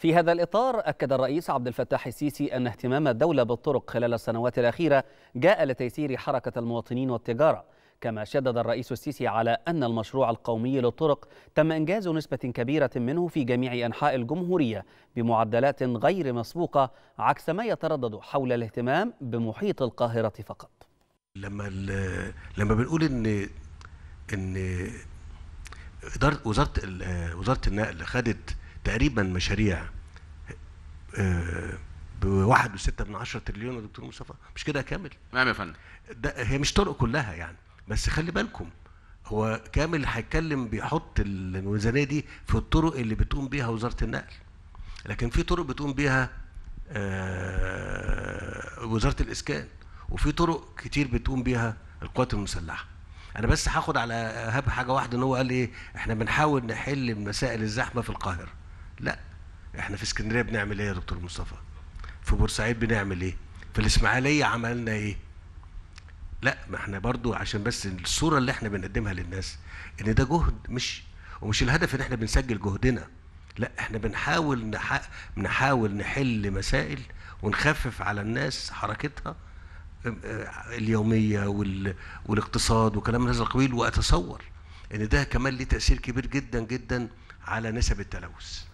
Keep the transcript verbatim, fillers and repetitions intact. في هذا الإطار أكد الرئيس عبد الفتاح السيسي أن اهتمام الدولة بالطرق خلال السنوات الأخيرة جاء لتيسير حركة المواطنين والتجارة، كما شدد الرئيس السيسي على أن المشروع القومي للطرق تم إنجاز نسبة كبيرة منه في جميع أنحاء الجمهورية بمعدلات غير مسبوقة، عكس ما يتردد حول الاهتمام بمحيط القاهرة فقط. لما لما بنقول إن إن إدارة وزارة وزارة النقل خدت تقريبا مشاريع ب واحد فاصلة ستة تريليون يا دكتور مصطفى، مش كده يا كامل؟ نعم يا فندم. ده هي مش طرق كلها يعني، بس خلي بالكم هو كامل هيتكلم بيحط الميزانيه دي في الطرق اللي بتقوم بيها وزاره النقل، لكن في طرق بتقوم بيها وزاره الاسكان، وفي طرق كتير بتقوم بيها القوات المسلحه. انا بس هاخد على ايهاب حاجه واحده، ان هو قال ايه احنا بنحاول نحل من مسائل الزحمه في القاهره. لا، احنا في اسكندريه بنعمل ايه يا دكتور مصطفى؟ في بورسعيد بنعمل ايه؟ في الاسماعيليه عملنا ايه؟ لا، ما احنا برضو عشان بس الصوره اللي احنا بنقدمها للناس ان ده جهد، مش ومش الهدف ان احنا بنسجل جهدنا، لا احنا بنحاول نح... نحاول نحل مسائل ونخفف على الناس حركتها اليوميه وال... والاقتصاد وكلام هذا القبيل. واتصور ان ده كمان ليه تاثير كبير جدا جدا على نسب التلوث.